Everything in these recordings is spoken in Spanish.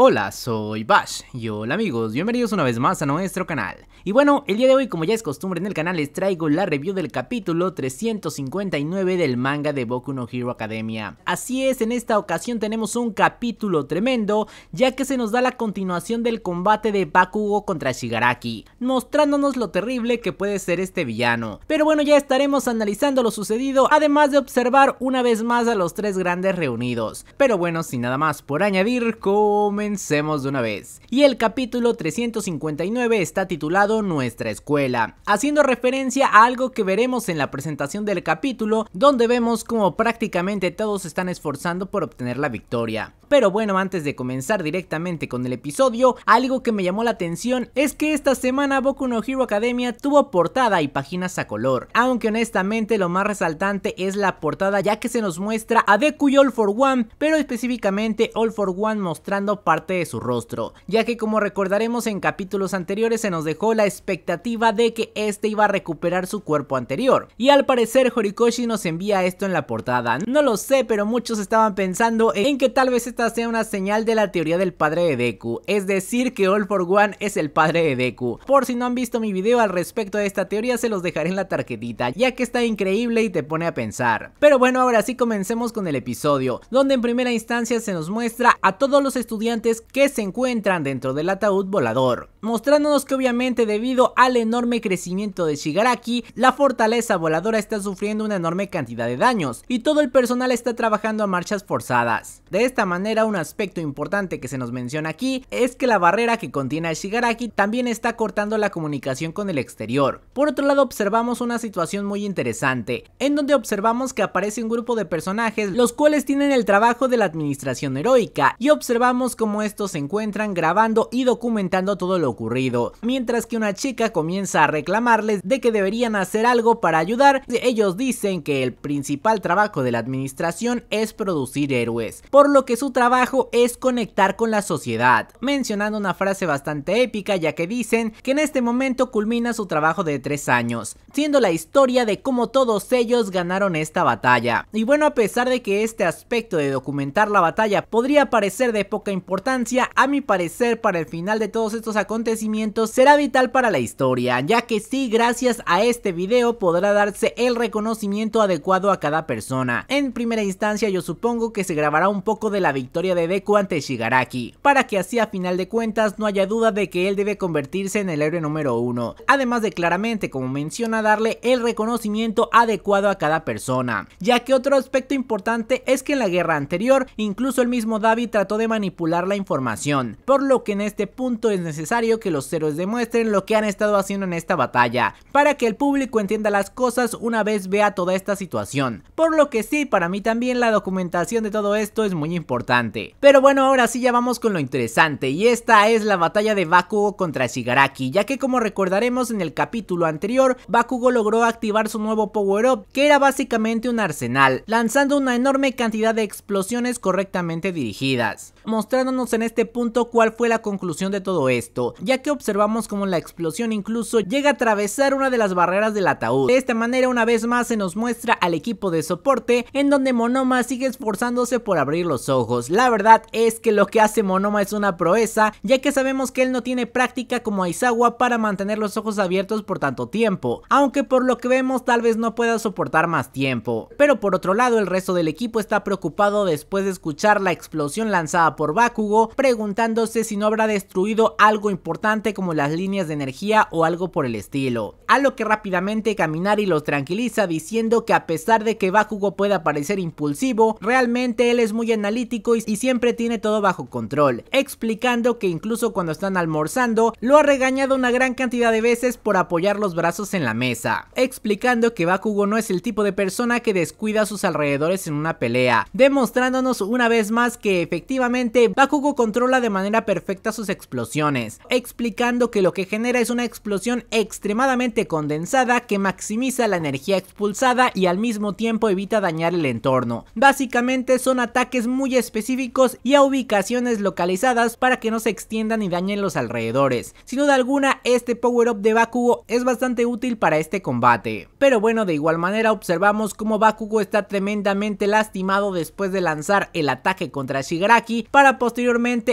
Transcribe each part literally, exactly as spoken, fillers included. Hola, soy Bash y hola amigos, bienvenidos una vez más a nuestro canal. Y bueno, el día de hoy, como ya es costumbre en el canal, les traigo la review del capítulo trescientos cincuenta y nueve del manga de Boku no Hero Academia. Así es, en esta ocasión tenemos un capítulo tremendo, ya que se nos da la continuación del combate de Bakugo contra Shigaraki, mostrándonos lo terrible que puede ser este villano. Pero bueno, ya estaremos analizando lo sucedido, además de observar una vez más a los tres grandes reunidos. Pero bueno, sin nada más por añadir, comencemos de una vez. Y el capítulo trescientos cincuenta y nueve está titulado Nuestra Escuela, haciendo referencia a algo que veremos en la presentación del capítulo, donde vemos como prácticamente todos se están esforzando por obtener la victoria. Pero bueno, antes de comenzar directamente con el episodio, algo que me llamó la atención es que esta semana Boku no Hero Academia tuvo portada y páginas a color, aunque honestamente lo más resaltante es la portada, ya que se nos muestra a Deku y All for One, pero específicamente All for One mostrando parte de su rostro, ya que como recordaremos en capítulos anteriores se nos dejó la expectativa de que este iba a recuperar su cuerpo anterior, y al parecer Horikoshi nos envía esto en la portada. No lo sé, pero muchos estaban pensando en que tal vez esta sea una señal de la teoría del padre de Deku, es decir que All for One es el padre de Deku. Por si no han visto mi video al respecto de esta teoría, se los dejaré en la tarjetita, ya que está increíble y te pone a pensar. Pero bueno, ahora sí comencemos con el episodio, donde en primera instancia se nos muestra a todos los estudiantes que se encuentran dentro del ataúd volador, mostrándonos que obviamente debido al enorme crecimiento de Shigaraki, la fortaleza voladora está sufriendo una enorme cantidad de daños y todo el personal está trabajando a marchas forzadas. De esta manera, un aspecto importante que se nos menciona aquí es que la barrera que contiene a Shigaraki también está cortando la comunicación con el exterior. Por otro lado, observamos una situación muy interesante, en donde observamos que aparece un grupo de personajes los cuales tienen el trabajo de la administración heroica, y observamos cómo estos se encuentran grabando y documentando todo lo ocurrido, mientras que una chica comienza a reclamarles de que deberían hacer algo para ayudar. Ellos dicen que el principal trabajo de la administración es producir héroes, por lo que su trabajo es conectar con la sociedad, mencionando una frase bastante épica, ya que dicen que en este momento culmina su trabajo de tres años, siendo la historia de cómo todos ellos ganaron esta batalla. Y bueno, a pesar de que este aspecto de documentar la batalla podría parecer de poca importancia, a mi parecer para el final de todos estos acontecimientos será vital vital para la historia, ya que sí, gracias a este video podrá darse el reconocimiento adecuado a cada persona. En primera instancia, yo supongo que se grabará un poco de la victoria de Deku ante Shigaraki, para que así a final de cuentas no haya duda de que él debe convertirse en el héroe número uno, además de claramente, como menciona, darle el reconocimiento adecuado a cada persona, ya que otro aspecto importante es que en la guerra anterior incluso el mismo Davi trató de manipular la información, por lo que en este punto es necesario que los héroes demuestren lo que han estado haciendo en esta batalla, para que el público entienda las cosas una vez vea toda esta situación. Por lo que sí, para mí también la documentación de todo esto es muy importante. Pero bueno, ahora sí ya vamos con lo interesante, y esta es la batalla de Bakugo contra Shigaraki, ya que como recordaremos en el capítulo anterior, Bakugo logró activar su nuevo power up, que era básicamente un arsenal, lanzando una enorme cantidad de explosiones correctamente dirigidas, mostrándonos en este punto cuál fue la conclusión de todo esto, ya que observamos como la explosión incluso llega a atravesar una de las barreras del ataúd. De esta manera, una vez más se nos muestra al equipo de soporte, en donde Monoma sigue esforzándose por abrir los ojos. La verdad es que lo que hace Monoma es una proeza, ya que sabemos que él no tiene práctica como Aizawa para mantener los ojos abiertos por tanto tiempo, aunque por lo que vemos tal vez no pueda soportar más tiempo. Pero por otro lado, el resto del equipo está preocupado después de escuchar la explosión lanzada por Bakugo, preguntándose si no habrá destruido algo importante como las líneas de energía o algo por el estilo, a lo que rápidamente Kaminari los tranquiliza diciendo que a pesar de que Bakugo pueda parecer impulsivo, realmente él es muy analítico y, y siempre tiene todo bajo control, explicando que incluso cuando están almorzando lo ha regañado una gran cantidad de veces por apoyar los brazos en la mesa, explicando que Bakugo no es el tipo de persona que descuida a sus alrededores en una pelea, demostrándonos una vez más que efectivamente Bakugo Bakugo controla de manera perfecta sus explosiones, explicando que lo que genera es una explosión extremadamente condensada que maximiza la energía expulsada y al mismo tiempo evita dañar el entorno. Básicamente son ataques muy específicos y a ubicaciones localizadas para que no se extiendan y dañen los alrededores. Sin duda alguna, este power up de Bakugo es bastante útil para este combate. Pero bueno, de igual manera observamos cómo Bakugo está tremendamente lastimado después de lanzar el ataque contra Shigaraki, para posteriormente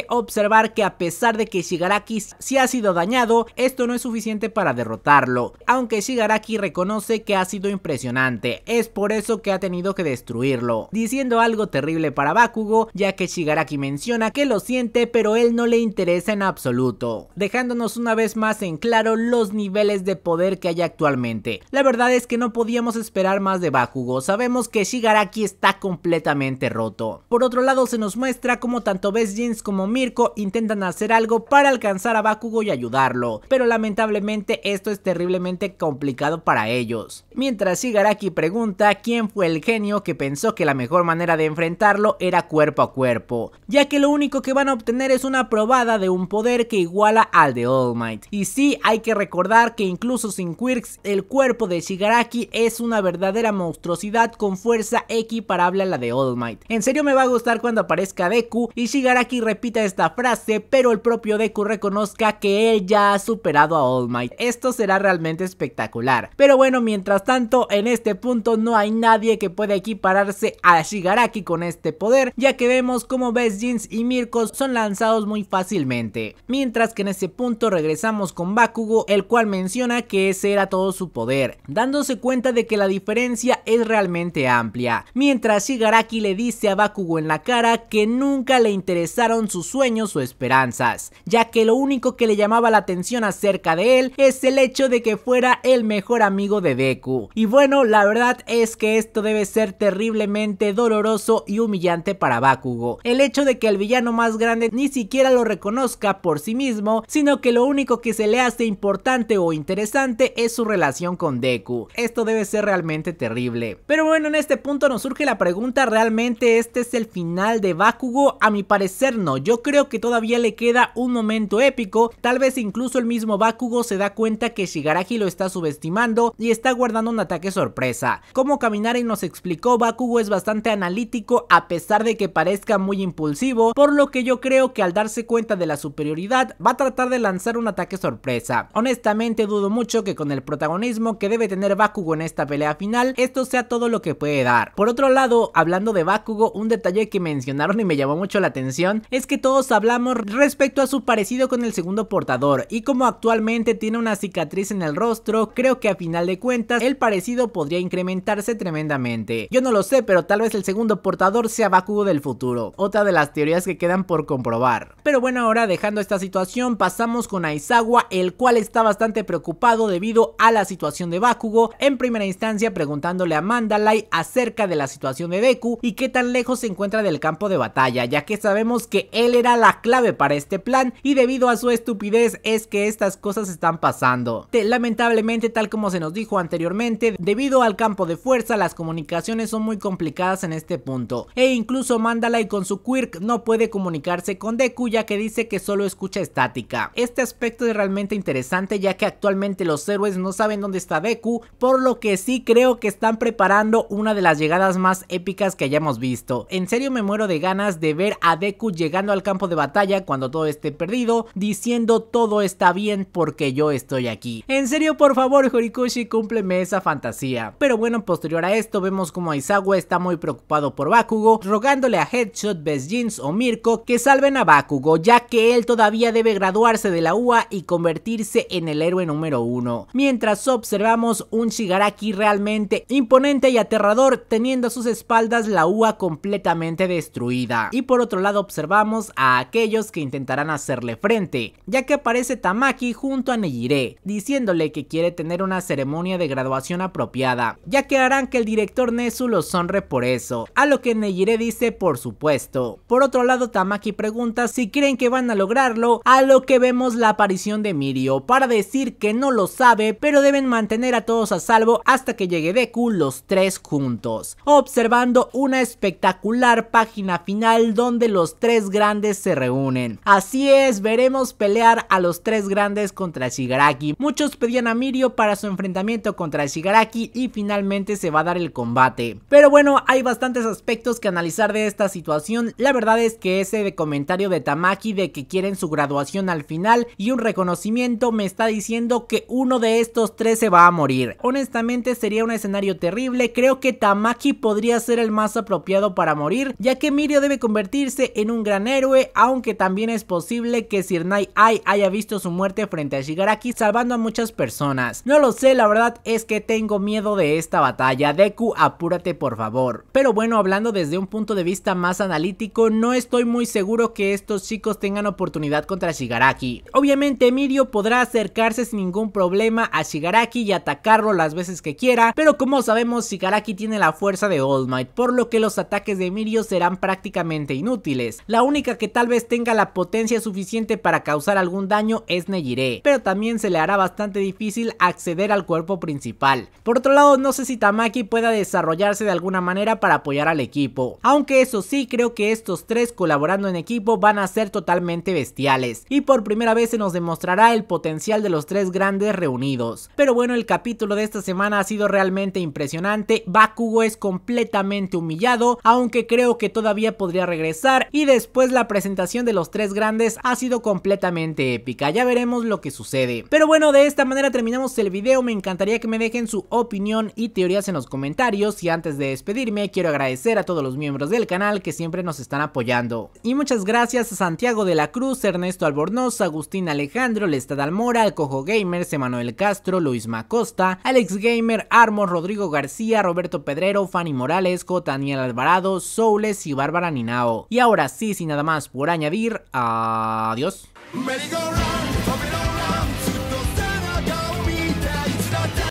observar que a pesar de que Shigaraki sí ha sido dañado, esto no es suficiente para derrotarlo, aunque Shigaraki reconoce que ha sido impresionante, es por eso que ha tenido que destruirlo, diciendo algo terrible para Bakugo, ya que Shigaraki menciona que lo siente pero él no le interesa en absoluto, dejándonos una vez más en claro los niveles de poder que hay actualmente. La verdad es que no podíamos esperar más de Bakugo, sabemos que Shigaraki está completamente roto. Por otro lado, se nos muestra como tanto Best Jeanist como Mirko intentan hacer algo para alcanzar a Bakugo y ayudarlo, pero lamentablemente esto es terriblemente complicado para ellos. Mientras Shigaraki pregunta quién fue el genio que pensó que la mejor manera de enfrentarlo era cuerpo a cuerpo, ya que lo único que van a obtener es una probada de un poder que iguala al de All Might. Y sí, hay que recordar que incluso sin quirks, el cuerpo de Shigaraki es una verdadera monstruosidad con fuerza equiparable a la de All Might. En serio me va a gustar cuando aparezca Deku y Shigaraki repita esta frase, pero el propio Deku reconozca que él ya ha superado a All Might. Esto será realmente espectacular. Pero bueno, mientras tanto, en este punto no hay nadie que pueda equipararse a Shigaraki con este poder, ya que vemos como Best Jeanist y Mirko son lanzados muy fácilmente. Mientras que en ese punto regresamos con Bakugo, el cual menciona que ese era todo su poder, dándose cuenta de que la diferencia es realmente amplia. Mientras Shigaraki le dice a Bakugo en la cara que nunca le interesaron sus sueños o esperanzas, ya que lo único que le llamaba la atención acerca de él es el hecho de que fuera el mejor amigo de Deku. Y bueno, la verdad es que esto debe ser terriblemente doloroso y humillante para Bakugo, el hecho de que el villano más grande ni siquiera lo reconozca por sí mismo, sino que lo único que se le hace importante o interesante es su relación con Deku. Esto debe ser realmente terrible. Pero bueno, en este punto nos surge la pregunta, ¿realmente este es el final de Bakugo? A mi parecer no, yo creo que todavía le queda un momento épico, tal vez incluso el mismo Bakugo se da cuenta que Shigaraki lo está subestimando y está guardando un ataque sorpresa. Como Kaminari nos explicó, Bakugo es bastante analítico a pesar de que parezca muy impulsivo, por lo que yo creo que al darse cuenta de la superioridad va a tratar de lanzar un ataque sorpresa. Honestamente dudo mucho que con el protagonismo que debe tener Bakugo en esta pelea final, esto sea todo lo que puede dar. Por otro lado, hablando de Bakugo, un detalle que mencionaron y me llamó mucho la atención es que todos hablamos respecto a su parecido con el segundo portador, y como actualmente tiene una cicatriz en el rostro, creo que a final de cuentas el parecido podría incrementarse tremendamente. Yo no lo sé, pero tal vez el segundo portador sea Bakugo del futuro, otra de las teorías que quedan por comprobar. Pero bueno, ahora dejando esta situación pasamos con Aizawa, el cual está bastante preocupado debido a la situación de Bakugo, en primera instancia preguntándole a Mandalay acerca de la situación de Deku y qué tan lejos se encuentra del campo de batalla, ya que sabemos que él era la clave para este plan y debido a su estupidez es que estas cosas están pasando. Lamentablemente, tal como se nos dijo anteriormente, debido al campo de fuerza las comunicaciones son muy complicadas en este punto, e incluso Mandalay con su quirk no puede comunicarse con Deku, ya que dice que solo escucha estática. Este aspecto es realmente interesante, ya que actualmente los héroes no saben dónde está Deku, por lo que sí creo que están preparando una de las llegadas más épicas que hayamos visto. En serio me muero de ganas de ver a Deku llegando al campo de batalla cuando todo esté perdido, diciendo todo está bien porque yo estoy aquí. En serio, por favor Horikoshi, cúmpleme esa fantasía. Pero bueno, posterior a esto vemos como Aizawa está muy preocupado por Bakugo, rogándole a Headshot, Best Jeanist o Mirko que salven a Bakugo, ya que él todavía debe graduarse de la U A y convertirse en el héroe número uno. Mientras observamos un Shigaraki realmente imponente y aterrador, teniendo a sus espaldas la U A completamente destruida. Y por otro lado observamos a aquellos que intentarán hacerle frente, ya que aparece Tamaki junto a Nejire, diciéndole que quiere tener una ceremonia de graduación apropiada, ya que harán que el director Nezu los honre por eso, a lo que Nejire dice por supuesto. Por otro lado, Tamaki pregunta si creen que van a lograrlo, a lo que vemos la aparición de Mirio para decir que no lo sabe, pero deben mantener a todos a salvo hasta que llegue Deku, los tres juntos, observando una espectacular página final donde los tres tres grandes se reúnen. Así es, veremos pelear a los tres grandes contra Shigaraki. Muchos pedían a Mirio para su enfrentamiento contra Shigaraki y finalmente se va a dar el combate. Pero bueno, hay bastantes aspectos que analizar de esta situación. La verdad es que ese de comentario de Tamaki de que quieren su graduación al final y un reconocimiento me está diciendo que uno de estos tres se va a morir. Honestamente sería un escenario terrible. Creo que Tamaki podría ser el más apropiado para morir, ya que Mirio debe convertirse en un gran héroe, aunque también es posible que Sir Nai-Ai haya visto su muerte frente a Shigaraki salvando a muchas personas. No lo sé, la verdad es que tengo miedo de esta batalla. Deku, apúrate por favor. Pero bueno, hablando desde un punto de vista más analítico, no estoy muy seguro que estos chicos tengan oportunidad contra Shigaraki. Obviamente Mirio podrá acercarse sin ningún problema a Shigaraki y atacarlo las veces que quiera, pero como sabemos Shigaraki tiene la fuerza de All Might, por lo que los ataques de Mirio serán prácticamente inútiles. La única que tal vez tenga la potencia suficiente para causar algún daño es Nejire, pero también se le hará bastante difícil acceder al cuerpo principal. Por otro lado, no sé si Tamaki pueda desarrollarse de alguna manera para apoyar al equipo, aunque eso sí, creo que estos tres colaborando en equipo van a ser totalmente bestiales y por primera vez se nos demostrará el potencial de los tres grandes reunidos. Pero bueno, el capítulo de esta semana ha sido realmente impresionante. Bakugo es completamente humillado, aunque creo que todavía podría regresar, y después la presentación de los tres grandes ha sido completamente épica. Ya veremos lo que sucede. Pero bueno, de esta manera terminamos el video. Me encantaría que me dejen su opinión y teorías en los comentarios, y antes de despedirme quiero agradecer a todos los miembros del canal que siempre nos están apoyando. Y muchas gracias a Santiago de la Cruz, Ernesto Albornoz, Agustín Alejandro, Lestad Almora, Alcojo Gamers, Emanuel Castro, Luis Macosta, Alex Gamer, Armor, Rodrigo García, Roberto Pedrero, Fanny Morales, J. Daniel Alvarado, Soules y Bárbara Ninao. Y ahora sí, sin nada más por añadir, adiós.